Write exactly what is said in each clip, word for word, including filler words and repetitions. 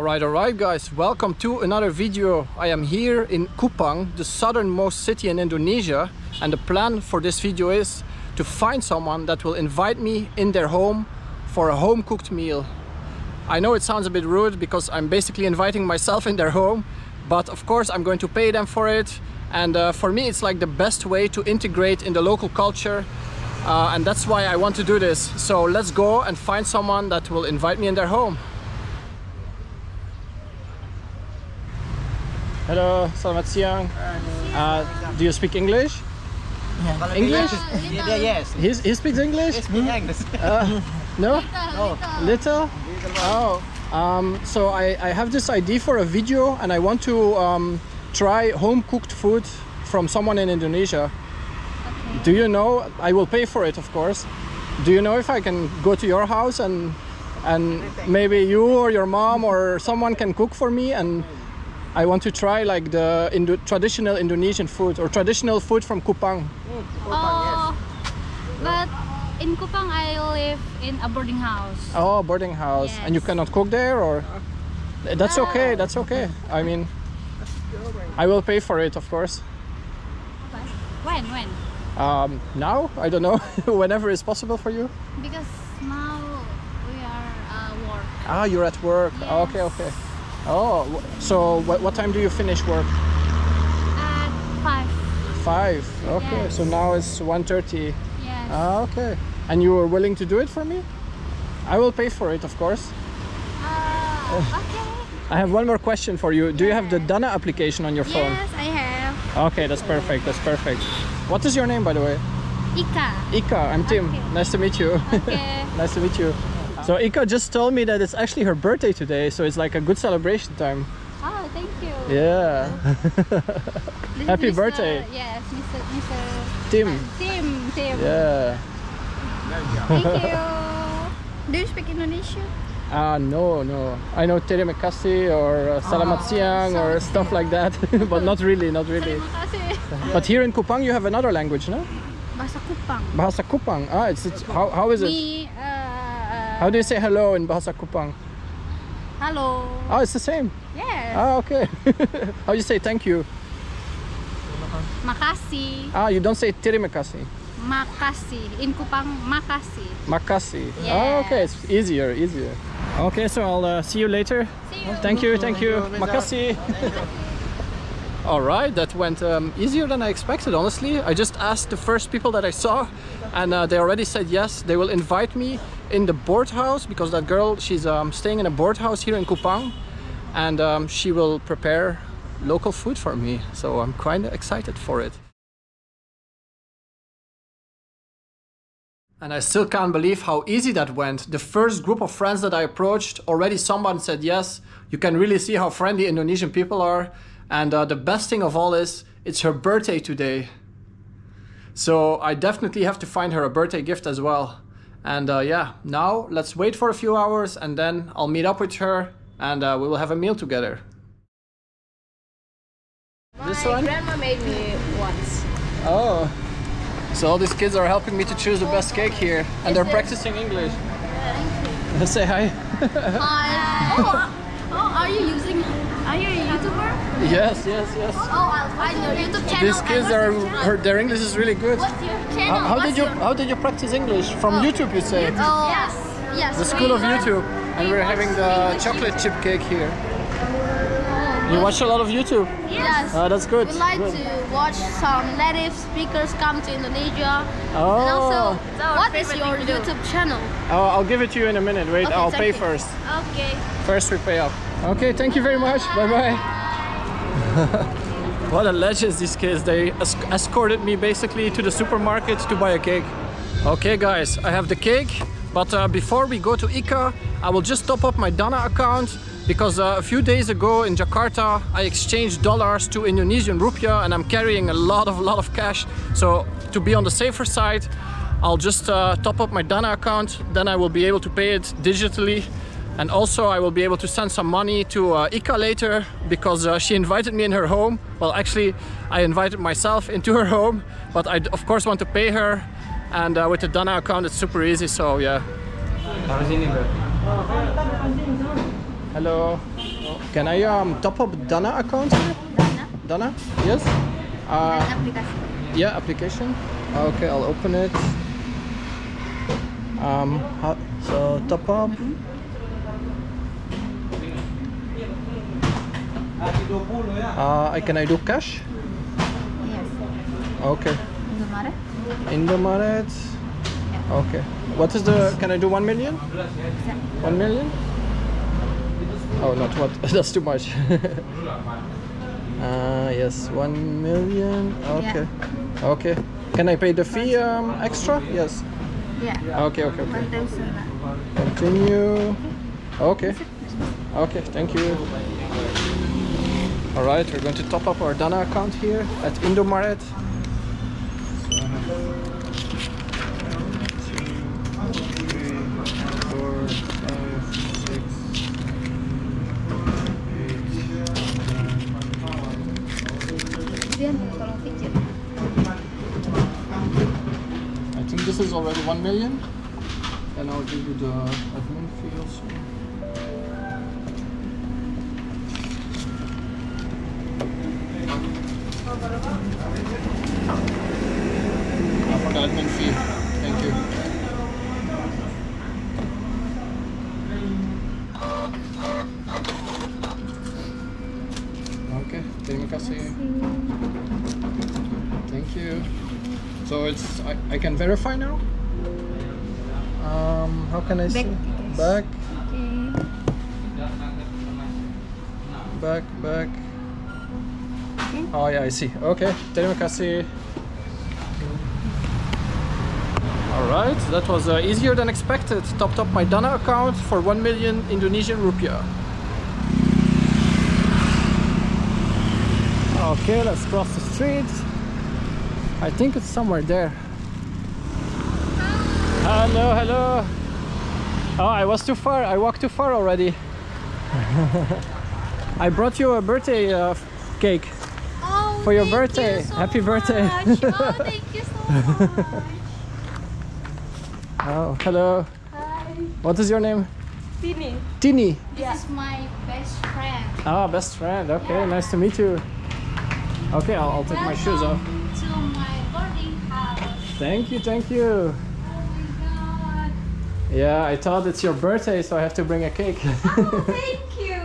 Alright, alright guys, welcome to another video. I am here in Kupang, the southernmost city in Indonesia, and the plan for this video is to find someone that will invite me in their home for a home-cooked meal. I know it sounds a bit rude because I'm basically inviting myself in their home, but of course I'm going to pay them for it, and uh, for me it's like the best way to integrate in the local culture, uh, and that's why I want to do this. So let's go and find someone that will invite me in their home. Hello, Selamat Siang. Uh, do you speak English? Yeah. English? Yeah, yes. He, he speaks English? He speaks English. Uh, no? Little. Little? Oh. Um, so I, I have this idea for a video and I want to um, try home-cooked food from someone in Indonesia. Okay. Do you know? I will pay for it, of course. Do you know if I can go to your house and, and maybe you or your mom or someone can cook for me? And I want to try like the Indo traditional Indonesian food or traditional food from Kupang. Mm, Kupang, oh, yes. But in Kupang I live in a boarding house. Oh, boarding house. Yes. And you cannot cook there, or? That's no. Okay, that's okay. I mean, I will pay for it, of course. But when, when? Um, now? I don't know. Whenever is possible for you? Because now we are at uh, work. Ah, you're at work. Yes. Oh, okay, okay. Oh, so what, what time do you finish work? At five. Five. Okay. Yes. So now it's one thirty. Yes. Ah, okay. And you were willing to do it for me? I will pay for it, of course. Uh, okay. I have one more question for you. Do yes. you have the Dana application on your phone? Yes, I have. Okay, that's perfect. That's perfect. What is your name, by the way? Ika. Ika. I'm Tim. Okay. Nice to meet you. Okay. Nice to meet you. So Ika just told me that it's actually her birthday today, so it's like a good celebration time. Oh, thank you. Yeah. Happy Mister birthday. Yes, Mister Mister Tim. Tim, Tim. Yeah. Thank you. Do you speak Indonesian? Ah, uh, no, no. I know terima kasih or uh, Selamat Siang oh, or stuff like that, but not really, not really. Terima kasih. But here in Kupang you have another language, no? Bahasa Kupang. Bahasa Kupang. Ah, it's, it's how how is it? Me, uh, How do you say hello in Bahasa Kupang? Hello. Oh, it's the same? Yes. Ah, okay. How do you say thank you? Makasi. Ah, you don't say terima kasih. Makasi. In Kupang, makasi. Makasi. Yes. Ah, okay. It's easier, easier. Okay, so I'll uh, see you later. See you. Thank you, thank you. Makasi. Alright, that went um, easier than I expected, honestly. I just asked the first people that I saw and uh, they already said yes, they will invite me in the board house because that girl, she's um, staying in a board house here in Kupang, and um, she will prepare local food for me, so I'm quite excited for it. And I still can't believe how easy that went. The first group of friends that I approached, already someone said yes. You can really see how friendly Indonesian people are. And uh, the best thing of all is, it's her birthday today. So I definitely have to find her a birthday gift as well. And uh, yeah, now let's wait for a few hours and then I'll meet up with her and uh, we will have a meal together. My this one? Grandma made me once. Oh, so all these kids are helping me to choose the best cake here. And they're practicing English. Thank you. Say hi. Hi. Oh, oh, are you using Are you a YouTuber? Yes, yes, yes. Oh, I'll find your YouTube channel. These kids are, her, their English is really good. What's your channel? How, how What's did you, your... how did you practice English? From oh. YouTube, you say? YouTube. Oh, yes, yes. The school we of YouTube, learn. and we we're having the English chocolate chip cake here. Oh, you watch a lot of YouTube? Yes. Uh, that's good. We like good. to watch some native speakers come to Indonesia. Oh. And also, what is your YouTube channel? Oh, I'll give it to you in a minute. Wait, okay, I'll pay it. first. Okay. First we pay up. Okay, thank you very much. Bye bye. What a legends these kids. They esc escorted me basically to the supermarket to buy a cake. Okay guys, I have the cake, but uh, before we go to Ika, I will just top up my Dana account because uh, a few days ago in Jakarta, I exchanged dollars to Indonesian rupiah and I'm carrying a lot of lot of cash. So to be on the safer side, I'll just uh, top up my Dana account. Then I will be able to pay it digitally. And also I will be able to send some money to uh, Ika later because uh, she invited me in her home. Well, actually I invited myself into her home, but I of course want to pay her, and uh, with the Dana account it's super easy, so yeah. Hello. Hello. Can I um top up Dana account? Dana. Dana? Yes. Uh, application. Yeah, application. Okay, I'll open it. Um, how, so top up. Uh, can I do cash? Yes. Okay. Indomaret. Indomaret. Yeah. Okay. What is the? Can I do one million? Yeah. One million? Oh, not what? That's too much. uh, yes, one million. Okay. Yeah. Okay. Can I pay the fee um, extra? Yes. Yeah. Okay, okay, okay. Continue. Okay. Okay, thank you. All right, we're going to top up our Dana account here at Indomaret. This is already one million, and I'll give you the admin fee also. I forgot the admin fee. Thank you. Okay, terima kasih. Thank you. So it's I, I can verify now. Um, how can I see? Back. Okay. Back, back. Okay. Oh yeah, I see. Okay. Terima kasih. All right, that was uh, easier than expected. Topped up my Dana account for one million Indonesian rupiah. Okay, let's cross the street. I think it's somewhere there. Hello, hello. Oh, I was too far. I walked too far already. I brought you a birthday uh, cake oh, for your birthday. You so Happy much. birthday. Oh, thank you so much. Oh, hello. Hi. What is your name? Tini. Tini. This yeah. is my best friend. Ah, oh, best friend. Okay, yeah. Nice to meet you. Okay, I'll, I'll take Welcome. my shoes off. To my boarding house. Thank you, thank you. Oh my god. Yeah, I thought it's your birthday, so I have to bring a cake. Oh, thank you.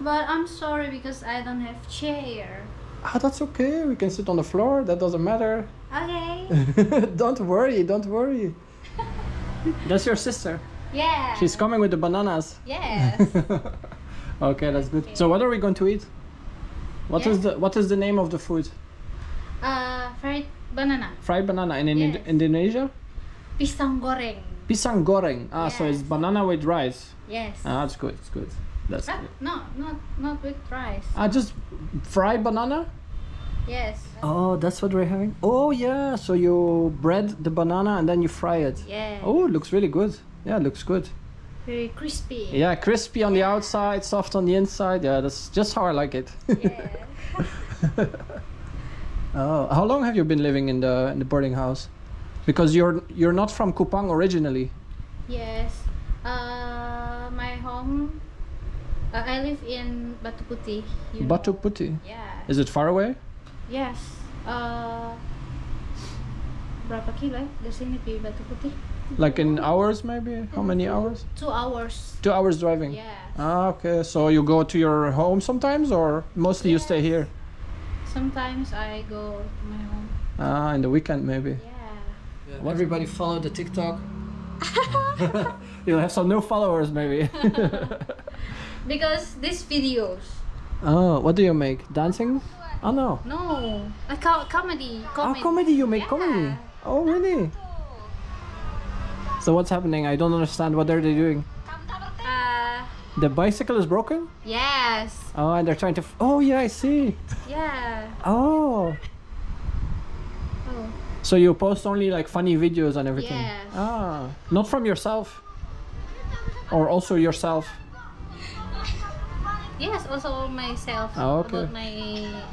But I'm sorry because I don't have chair. Ah, that's okay. We can sit on the floor. That doesn't matter. Okay. Don't worry, don't worry. That's your sister. Yeah. She's coming with the bananas. Yes. Okay, that's good. Okay. So what are we going to eat? What yeah. is the what is the name of the food? Uh, fried banana. Fried banana. And in yes. Ind Indonesia? Pisang goreng. Pisang goreng. Ah, yes. So it's banana with rice. Yes. Ah, that's good. It's good. That's but, good. No, not not with rice. Ah, just fried banana? Yes. Oh, that's what we're having? Oh, yeah. So you bread the banana and then you fry it. Yeah. Oh, it looks really good. Yeah, it looks good. Very crispy. Yeah, crispy on yeah. the outside, soft on the inside. Yeah, that's just how I like it. Yeah. Oh, how long have you been living in the in the boarding house? Because you're you're not from Kupang originally. Yes, uh, my home. Uh, I live in Batu Putih. Batu Putih. Yeah. Is it far away? Yes. Uh, berapa kilo dari sini ke Batu Putih? Like in hours, maybe? How many hours? Two hours. Two hours driving. Yeah. Ah, okay. So you go to your home sometimes, or mostly yes. you stay here? Sometimes I go to my home. Ah, in the weekend maybe. Yeah. yeah Everybody follow the TikTok. You'll have some new followers maybe. Because these videos. Oh, what do you make? Dancing? Oh no. No, I co comedy. Comedy. Ah, comedy. You make yeah. comedy. Oh really? So what's happening? I don't understand. What are they doing? Uh, The bicycle is broken? Yes. Oh, and they're trying to... F oh, yeah, I see. Yeah. Oh. Oh. So you post only like funny videos and everything? Yes. Ah. Not from yourself? Or also yourself? Yes, also myself. Oh, okay. About my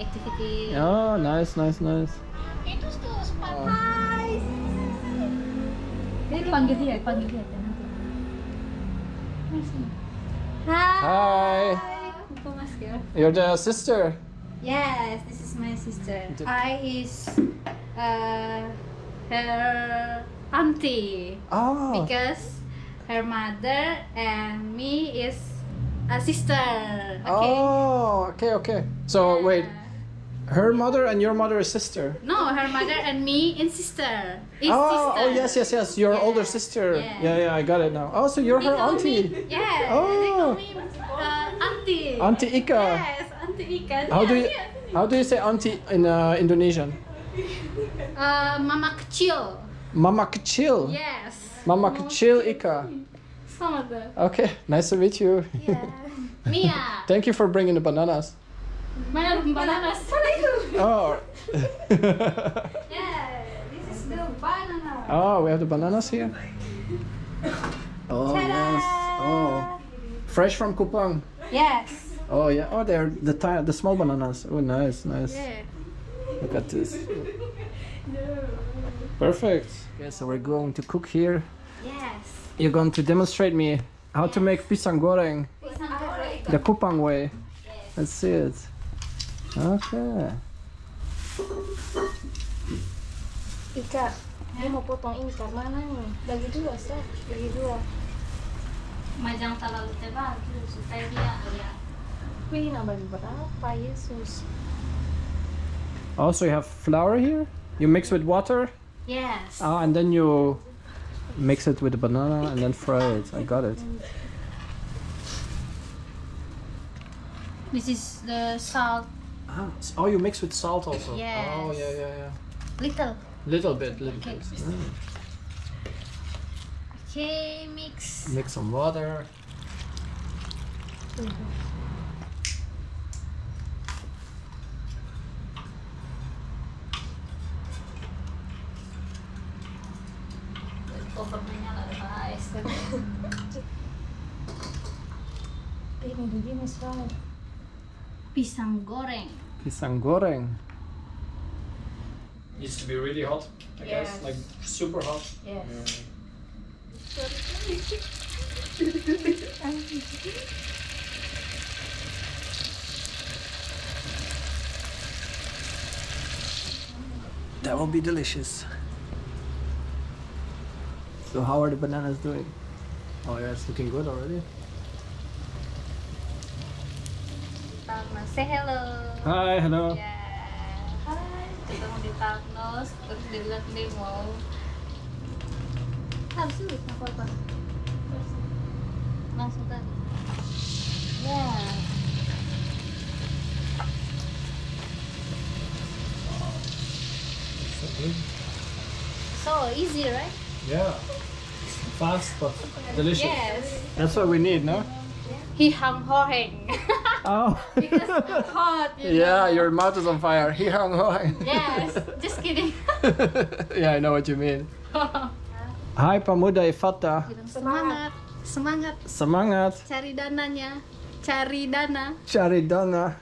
activity. Oh, nice, nice, nice. Oh. Hi. Hi. You're the sister. Yes, this is my sister. I is uh, her auntie. Oh. Because her mother and me is a sister. Okay? Oh, okay, okay. So yeah. Wait. Her mother and your mother is sister. No, her mother and me and sister. Is oh, sister. Oh, yes, yes, yes. Your yeah. older sister. Yeah. yeah, yeah, I got it now. Oh, so you're they her auntie. Me, yeah. Oh. They call me uh, auntie. Auntie Ika. Yes, auntie Ika. How do you how do you say auntie in uh, Indonesian? Uh, mama kecil. Mama kecil. Yes. Mama kecil Ika. Okay, nice to meet you. Yeah. Mia. Thank you for bringing the bananas. Bananas. Oh. Yeah, this is the banana. Oh, we have the bananas here. Oh yes. Oh, fresh from Kupang. Yes. Oh yeah. Oh, they're the tiny, the small bananas. Oh, nice, nice. Yeah. Look at this. Perfect. Okay, so we're going to cook here. Yes. You're going to demonstrate me how yes. to make pisang goreng, pisang goreng, the Kupang way. Yes. Let's see it. Okay. Ika, dia mau potong ini ke mana nih? Bagi dua, Seth. Bagi dua. Majang terlalu tebal, supaya dia agak. Ini nambah berapa, Yesus? Also, you have flour here. You mix with water. Yes. Ah, and then you mix it with the banana and then fry it. I got it. This is the salt. Ah, oh, you mix with salt also? Yes. Oh, yeah, yeah, yeah. Little. Little bit, little okay. bit. Mm. Okay, mix. Mix some water. Mm-hmm. Pisang goreng. Pisang goreng. Needs to be really hot, I yes. guess, like super hot. Yes. That will be delicious. So how are the bananas doing? Oh yeah, it's looking good already. Palma, say hello. Hi, hello. Yeah. Hi. Ketemu di Palmas, terus dia bilang dia mau langsung apa apa? Langsung tadi. Ya. So easy, right? Yeah. Fast but delicious. Yes. That's what we need, no? He hung ho hang. Oh. Because it's hot. You yeah, know. Your mouth is on fire. He hung ho hang. Yes, just kidding. Yeah, I know what you mean. Hai pemuda Ifata. Semangat. Semangat. Semangat. Cari dananya. Cari dana. Cari dana.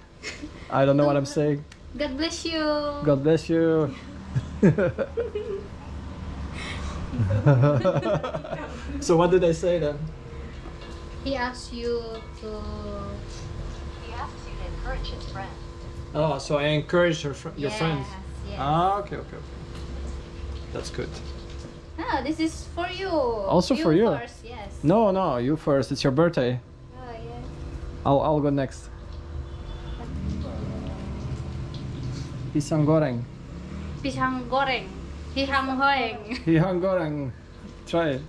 I don't know what I'm saying. God bless you. God bless you. So what did I say then? He asked you to. He asked you to encourage his friend. Oh, so I encouraged her fr your yes, friend. Yes. Ah, okay, okay, okay. That's good. No, this is for you. Also you for you. First, yes. No, no, you first. It's your birthday. Oh yeah. I'll I'll go next. Pisang goreng. Pisang goreng. Hihang goreng. Hihang goreng. Try it.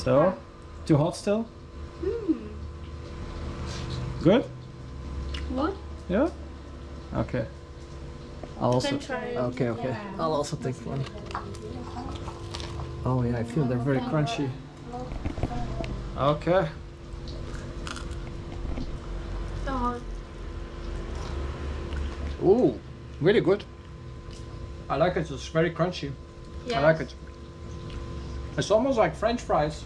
So, too hot still? Mm. Good? What? Yeah? Okay. I'll also try. Okay, okay. Yeah. I'll also take one. Oh yeah, I feel they're very crunchy. Okay. Ooh, really good. I like it, it's very crunchy. Yes. I like it. It's almost like French fries.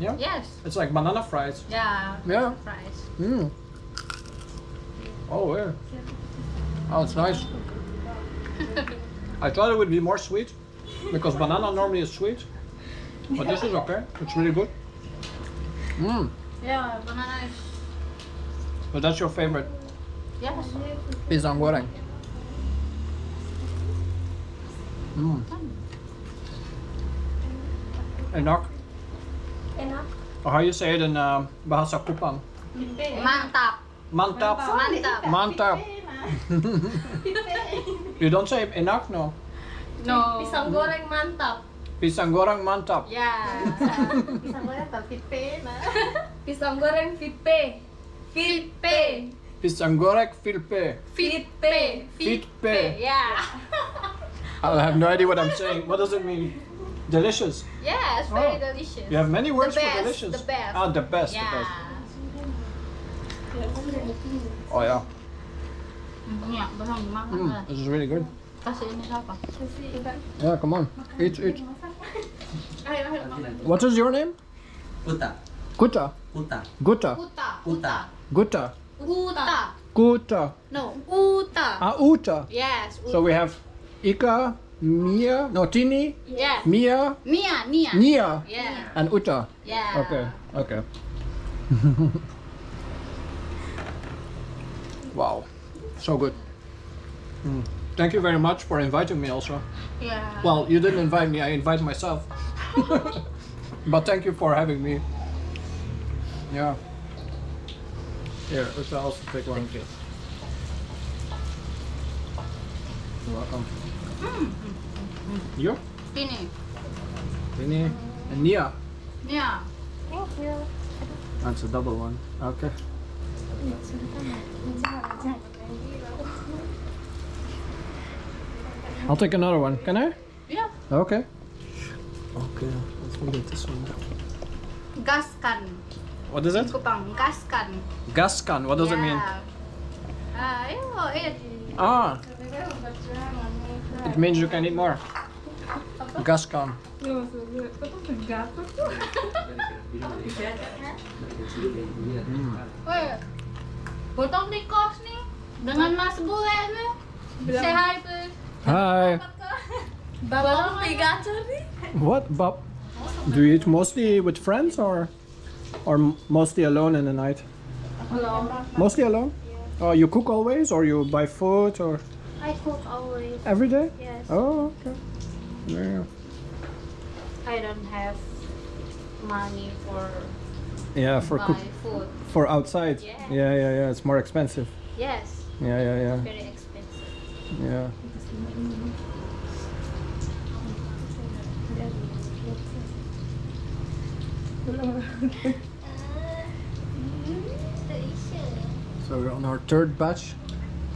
Yeah? Yes. It's like banana fries. Yeah. Yeah. Fries. Mm. Oh, yeah. Oh, it's nice. I thought it would be more sweet because banana normally is sweet. But this is okay. It's really good. Mm. Yeah, banana is... But that's your favorite? Yes. Pisang goreng. Mm. Enak. Enak. Or how you say it in uh, Bahasa Kupang? Mantap. Mantap. Mantap. Mantap. You don't say enak, no? No. Pisang goreng mantap. Pisang goreng mantap. Yeah. Pisang goreng filpe. Pisang goreng filpe. Filpe. Pisang goreng filpe. Filpe. Filpe. Yeah. I have no idea what I'm saying. What does it mean? Delicious. Yeah, it's very oh. delicious. You have many words the best, for delicious. The best. Ah, the best. Yeah. The best. Oh yeah. Mm, this is really good. Yeah, come on. Eat, eat. What is your name? Kuta. Kuta? Kuta. Kuta. Kuta. Kuta. Kuta. Kuta. No, Uta. Ah, Uta. Yes. Uta. So we have Ika, Mia, no, Tini. Yes. Mia. Mia, Nia. Nia. Yeah. And Uta. Yeah. Okay, okay. Wow, so good. Mm. Thank you very much for inviting me also. Yeah. Well, you didn't invite me, I invite myself. But thank you for having me. Yeah. Here, let's also take one. Thank you. You're welcome. Mm. You? Tini. Tini. And Nia. Nia. Thank you. That's a double one. Okay. I'll take another one. Can I? Yeah. Okay. Okay. Let's move this one down. Gaskan. What is it? Kupang. Gaskan. Gaskan. What does yeah. it mean? Uh, it. Ah. It means you can eat more. Gaskan. Mm. Potong di kos nih dengan Mas Bule nih. Say hi please. Hi. Bapak Pigator nih. What, Bob? Do you eat mostly with friends or or mostly alone in the night? Alone. Mostly alone? Yeah. Oh, you cook always or you buy food or? I cook always. Every day? Yes. Oh, okay. Yeah. I don't have money for. Yeah, for cook food. For outside. Yeah. yeah, yeah, yeah. It's more expensive. Yes. Yeah, yeah, yeah. It's very expensive. Yeah. So we're on our third batch,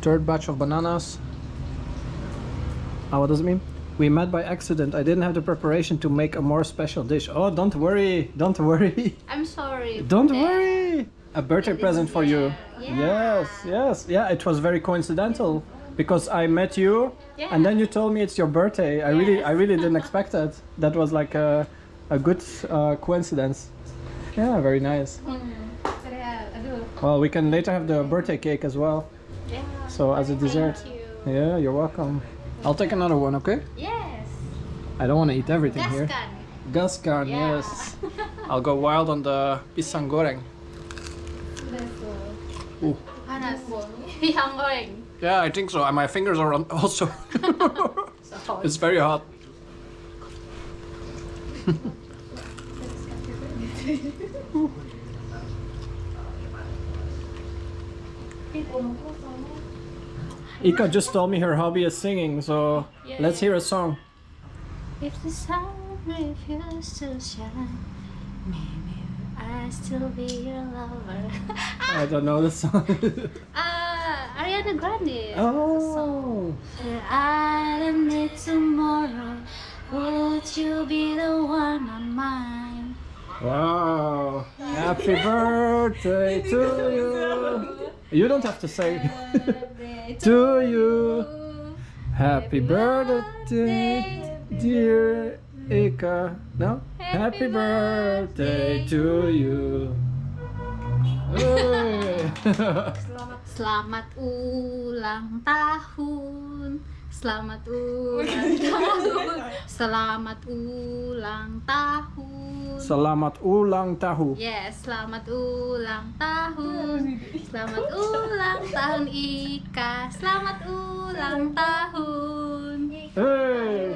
third batch of bananas. Ah, oh, what does it mean? We met by accident. I didn't have the preparation to make a more special dish. Oh, don't worry. Don't worry. I'm sorry. Don't yeah. worry. A birthday present for yeah. you. Yeah. Yes, yes. Yeah, it was very coincidental because I met you yeah. and then you told me it's your birthday. I yes. really I really didn't expect that. That was like a, a good uh, coincidence. Yeah, very nice. Well, we can later have the birthday cake as well. Yeah. So as a dessert. Thank you. Yeah, you're welcome. I'll take another one, okay? Yes. I don't want to eat everything Gaskan. Here. Gaskan. Gaskan, yeah. Yes. I'll go wild on the pisang goreng. Ooh. Pisang goreng. Yeah, I think so. And my fingers are on also. It's very hot. Ika just told me her hobby is singing, so yeah, let's yeah. hear a song. If the sun refused to shine, maybe I'll still be your lover. I don't know the song. uh, Ariana Grande. Oh. I don't need tomorrow. Would you be the one on mine? Wow. Happy birthday to you. You don't have to say to you. Happy birthday, dear Ika. No? Happy birthday to you. Selamat ulang tahun. Selamat ulang tahun. Selamat ulang tahun. Selamat ulang tahun. Yes, selamat ulang tahun. Selamat ulang tahun Ika. Selamat ulang tahun. Hey.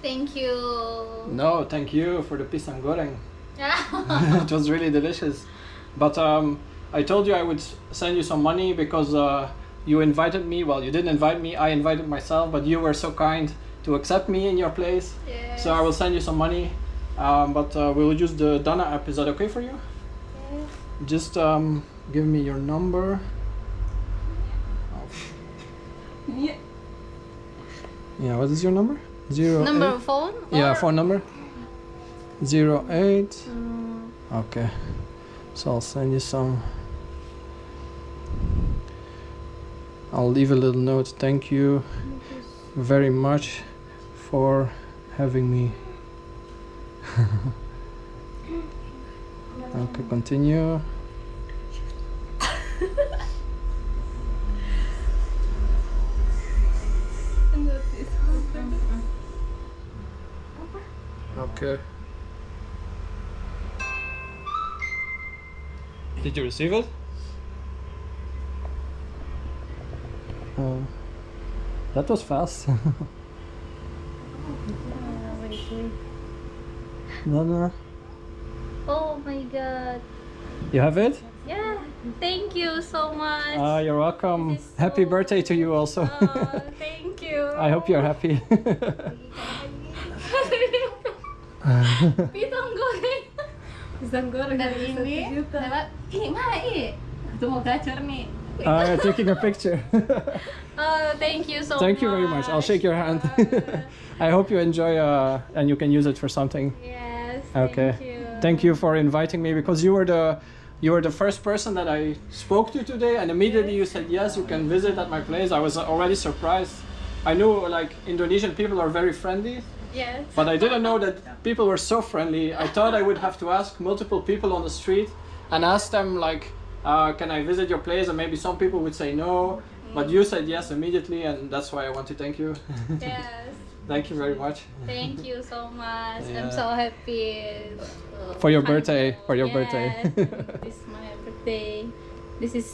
Thank you. No, thank you for the pisang goreng. It was really delicious. But um, I told you I would send you some money because uh, you invited me. Well, you didn't invite me, I invited myself, but you were so kind to accept me in your place. Yes. So I will send you some money. Um, but uh, we will use the Dana app. Is that okay for you? Yes. Just um, give me your number. Yeah. Yeah, what is your number? Zero number eight. Of phone? Yeah, phone number. Zero eight. Mm. Okay. So I'll send you some. I'll leave a little note. Thank you very much for having me. Okay, continue. Okay. Did you receive it? Uh, that was fast. No, no. Oh my god. You have it? Yeah. Thank you so much. Ah, uh, you're welcome. So happy birthday to you also. Oh, thank you. I hope you're happy. Pisang goreng. Pisang goreng dan ini lewat I mana I itu mau gacor nih. Ah, taking a picture. Oh, thank you so much. Thank you very much. I'll shake your hand. I hope you enjoy uh, and you can use it for something. Yes. Okay. Thank you. Thank you for inviting me because you were the you were the first person that I spoke to today, and immediately you said yes, you can visit at my place. I was already surprised. I knew like Indonesian people are very friendly. Yes. But I didn't know that people were so friendly. I thought I would have to ask multiple people on the street and ask them like, uh, can I visit your place? And maybe some people would say no, but you said yes immediately, and that's why I want to thank you. Yes. Thank you very much. Thank you so much. Yeah. I'm so happy. For your birthday. For your yes. birthday. This is my birthday. This is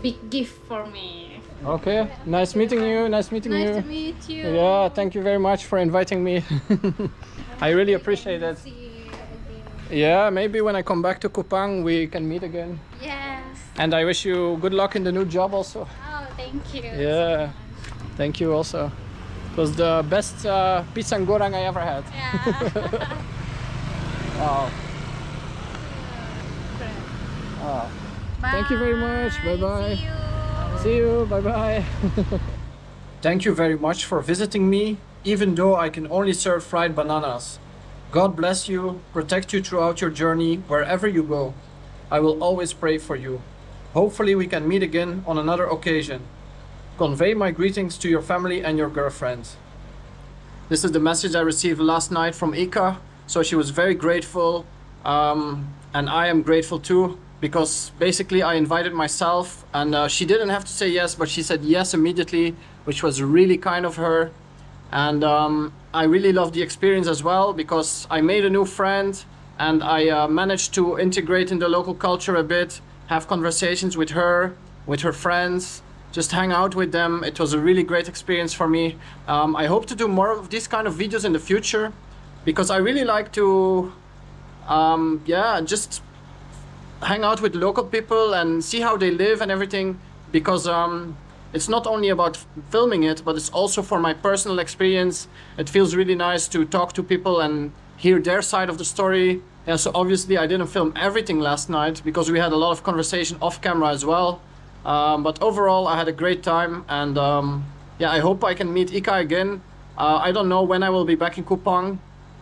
big gift for me. Okay, nice meeting you, nice meeting nice you. Nice to meet you. Yeah, thank you very much for inviting me. I really appreciate it. Yeah, maybe when I come back to Kupang we can meet again. Yes. And I wish you good luck in the new job also. Oh, thank you. Yeah, so thank you also. It was the best uh, pisang goreng I ever had. Yeah. Wow. Oh. Thank you very much, bye-bye. See you, bye bye. Thank you very much for visiting me, even though I can only serve fried bananas. God bless you, protect you throughout your journey, wherever you go. I will always pray for you. Hopefully we can meet again on another occasion. Convey my greetings to your family and your girlfriend. This is the message I received last night from Ika, so she was very grateful, um, and I am grateful too. Because basically I invited myself, and uh, she didn't have to say yes, but she said yes immediately, which was really kind of her. And um, I really loved the experience as well, because I made a new friend, and I uh, managed to integrate in the local culture a bit, have conversations with her, with her friends, just hang out with them. It was a really great experience for me. Um, I hope to do more of these kind of videos in the future, because I really like to, um, yeah, just hang out with local people and see how they live and everything, because um, it's not only about filming it, but it's also for my personal experience. It feels really nice to talk to people and hear their side of the story. Yeah, so obviously I didn't film everything last night because we had a lot of conversation off camera as well. Um, but overall I had a great time, and um, yeah, I hope I can meet Ika again. Uh, I don't know when I will be back in Kupang,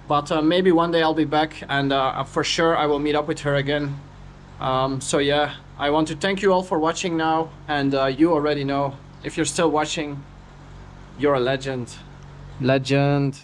but uh, maybe one day I'll be back, and uh, for sure I will meet up with her again. Um, so yeah, I want to thank you all for watching now, and uh, you already know, if you're still watching, you're a legend. Legend.